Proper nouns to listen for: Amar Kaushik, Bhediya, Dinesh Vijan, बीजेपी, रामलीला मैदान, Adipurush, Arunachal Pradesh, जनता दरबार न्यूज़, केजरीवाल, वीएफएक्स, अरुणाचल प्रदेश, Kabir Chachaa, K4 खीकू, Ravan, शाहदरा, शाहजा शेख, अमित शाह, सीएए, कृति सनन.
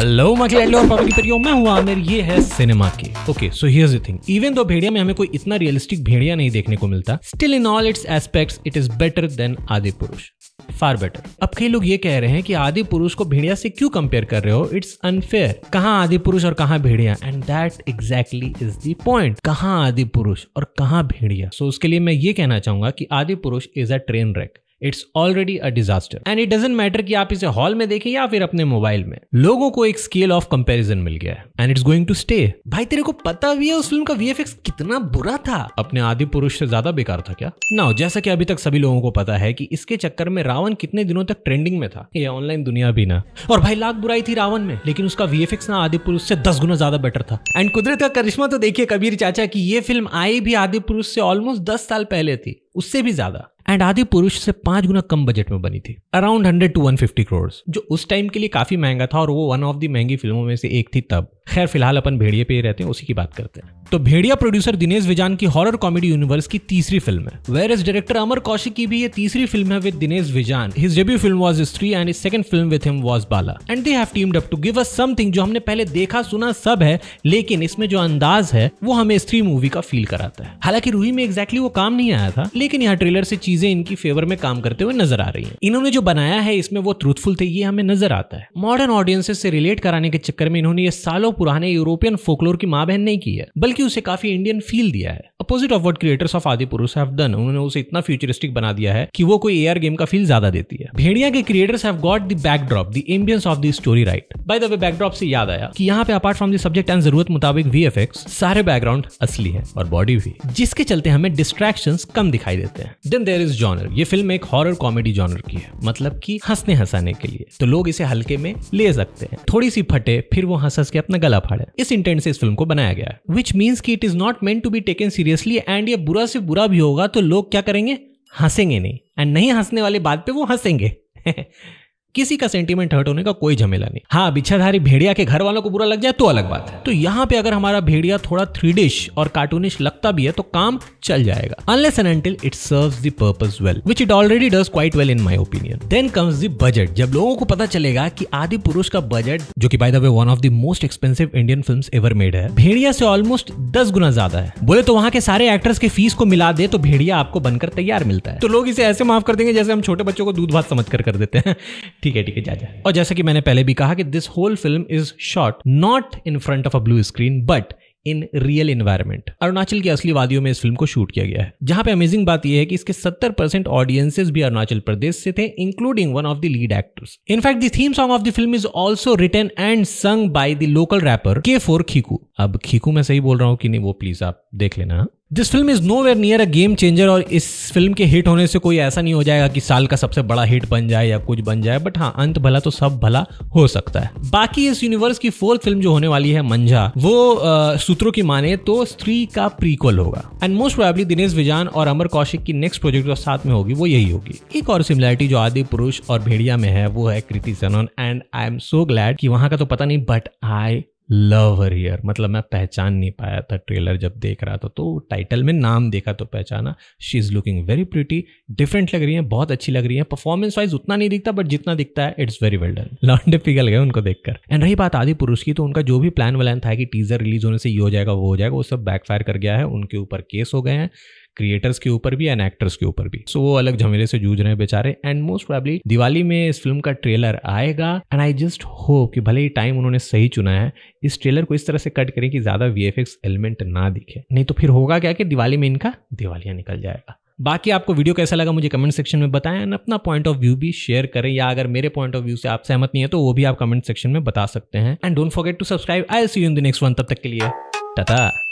Hello मकले और पापा की परियो, मैं हूं आमिर। ये है सिनेमा की। Okay, so here's the thing, even though Bhediya में हमें कोई इतना रियलिस्टिक भेड़िया नहीं देखने को मिलता, still in all its aspects it is better than Adipurush, far better. अब कई लोग ये कह रहे हैं कि आदिपुरुष को भेड़िया से क्यों कंपेयर कर रहे हो, इट्स अनफेयर। कहाँ आदिपुरुष और कहाँ Bhediya, and that exactly is the point. कहाँ आदिपुरुष और कहाँ भेड़िया। सो उसके लिए मैं ये कहना चाहूंगा कि Adipurush is a train wreck, it's already a disaster, and it doesn't matter कि आप इसे हॉल में देखें या फिर अपने मोबाइल में। लोगों को एक स्केल ऑफ कंपैरिजन मिल गया है and it's going to stay. भाई तेरे को पता भी है उस फिल्म का वीएफएक्स कितना बुरा था, अपने आदिपुरुष से ज्यादा बेकार था क्या? नाउ जैसा कि अभी तक सभी लोगों को पता है कि इसके चक्कर में रावण कितने दिनों तक ट्रेंडिंग में था, ये ऑनलाइन दुनिया भी ना। और भाई लाख बुराई थी रावण में, लेकिन उसका वीएफएक्स ना आदिपुरुष से 10 गुना ज्यादा बेटर था। एंड कुदरत का करिश्मा तो देखिए कबीर चाचा की, ये फिल्म आई भी आदिपुरुष से ऑलमोस्ट 10 साल पहले थी, उससे भी ज्यादा, एंड आदिपुरुष से 5 गुना कम बजट में बनी थी, अराउंड 100 to 150 crores, जो उस टाइम के लिए काफी महंगा था और वो वन ऑफ दी महंगी फिल्मों में से एक थी तब। खैर फिलहाल अपन भेड़िया पे ही रहते हैं, उसी की बात करते हैं। तो भेड़िया प्रोड्यूसर दिनेश विजान की हॉरर कॉमेडी यूनिवर्स की तीसरी फिल्म है, where is director Amar Kaushik की भी ये तीसरी फिल्म है with Dinesh Vijan. His debut film was Stree and his second film with him was Bala, and they have teamed up to give us something जो हमने पहले देखा सुना सब है, लेकिन इसमें जो अंदाज है वो हमें स्त्री मूवी का फील कराता है। हालांकि रूही में एग्जैक्टली वो काम नहीं आया था, लेकिन यहाँ ट्रेलर से चीजें इनकी फेवर में काम करते हुए नजर आ रही है। इन्होंने जो बनाया है इसमें वो ट्रूथफुल थे, ये हमें नजर आता है। मॉडर्न ऑडियंसेस से रिलेट कराने के चक्कर में इन्होंने ये सालों पुराने यूरोपियन फोकलोर की मां बहन नहीं की है, बल्कि उसे काफी इंडियन फील दिया है। Opposite of what creators of Adipurush have done, उन्होंने उसे इतना फ्यूचरिस्टिक बना दिया है कि वो कोई एआर गेम का फील ज्यादा देती है। भेड़िया के creators have got the backdrop, the ambience of the story right. By the way, backdrop से याद आया कि यहाँ पे apart from the subject and जरूरत मुताबिक वीएफएक्स, सारे बैकग्राउंड असली है और बॉडी भी, जिसके चलते हमें डिस्ट्रैक्शंस कम दिखाई देते हैं। देन देयर इज जॉनर, ये फिल्म एक हॉरर कॉमेडी जॉनर की है, मतलब कि हंसने हंसाने के लिए, तो लोग इसे हल्के में ले सकते हैं। थोड़ी सी फटे फिर वो हंस के अपना गला फाड़े, इस इंटेंट से इस फिल्म को बनाया गया है, which means कि it is not meant to be taken seriously, and ये बुरा से बुरा भी होगा तो लोग क्या करेंगे, हंसेंगे नहीं, एंड नहीं हंसने वाले बात पे वो हंसेंगे। किसी का सेंटीमेंट हर्ट होने का कोई झमेला नहीं। हाँ, बिछाधारी भेड़िया के घर वालों को बुरा लग जाए तो अलग बात है। तो यहाँ पे अगर हमारा भेड़िया थोड़ा 3D और कार्टूनिश लगता भी है तो काम चल जाएगा, unless and until it serves the purpose well, which it already does quite well in my opinion. Then comes the budget, जब लोगों को पता चलेगा कि आदिपुरुष का बजट, जो कि by the way one of the most expensive Indian films ever made है, भेड़िया से ऑलमोस्ट 10 गुना ज्यादा है। बोले तो वहाँ के सारे एक्टर्स के फीस को मिला दे तो भेड़िया आपको बनकर तैयार मिलता है। तो लोग इसे ऐसे माफ कर देंगे जैसे हम छोटे बच्चों को दूध भात समझ कर देते हैं। ठीक है जा। और जैसा कि मैंने पहले भी कहा कि this whole film is shot not in front of a blue screen but in real environment. Arunachal की असली वादियों में इस फिल्म को शूट किया गया है, जहां पे अमेजिंग बात यह है कि इसके 70% ऑडियंसेस भी अरुणाचल प्रदेश से थे, including one of the lead actors. In fact the theme song of the film is also written and sung by the local rapper K4 खीकू। अब खीकू मैं सही बोल रहा हूँ कि नहीं वो प्लीज आप देख लेना। This film is nowhere near a game changer, और इस फिल्म के हिट होने से कोई ऐसा नहीं हो जाएगा कि साल का सबसे बड़ा हिट बन जाए या कुछ बन जाए, बट हाँ अंत भला तो सब भला हो सकता है। बाकी इस यूनिवर्स की 4th फिल्म जो होने वाली है मंझा, वो सूत्रों की माने तो स्त्री का प्रीक्वल होगा, and most probably Dinesh Vijan और अमर कौशिक की नेक्स्ट प्रोजेक्ट जो साथ में होगी वो यही होगी। एक और सिमिलरिटी जो आदिपुरुष और भेड़िया में है वो है कृति सनन, and I am so glad कि वहां का तो पता नहीं but I love her here, मतलब मैं पहचान नहीं पाया था ट्रेलर जब देख रहा था, तो टाइटल में नाम देखा तो पहचाना। She is looking very pretty, different लग रही है, बहुत अच्छी लग रही है। परफॉर्मेंस वाइज उतना नहीं दिखता बट जितना दिखता है इट्स वेरी वेल डन, लॉन्डे पिघल गए उनको देखकर। एंड रही बात आदिपुरुष की, तो उनका जो भी प्लान वलान था कि टीजर रिलीज होने से ये हो जाएगा वो हो जाएगा, वो सब बैकफायर कर गया है। उनके ऊपर केस हो गए हैं, क्रिएटर्स के ऊपर भी एंड एक्टर्स के ऊपर भी, सो वो अलग झमेले से जूझ रहे हैं बेचारे। एंड मोस्ट प्रोबेबली दिवाली में इस फिल्म का ट्रेलर आएगा, एंड आई जस्ट होप कि भले ही टाइम उन्होंने सही चुना है, इस ट्रेलर को इस तरह से कट करें कि ज्यादा वीएफएक्स एलिमेंट ना दिखे, नहीं तो फिर होगा क्या कि दिवाली में इनका दिवालिया निकल जाएगा। बाकी आपको वीडियो कैसा लगा मुझे कमेंट सेक्शन में बताएं, और अपना पॉइंट ऑफ व्यू भी शेयर करें, या अगर मेरे पॉइंट ऑफ व्यू से आप सहमत नहीं है तो वो भी आप कमेंट सेक्शन में बता सकते हैं। And don't forget to subscribe. I will see you in the next one, तब तक के लिए टाटा।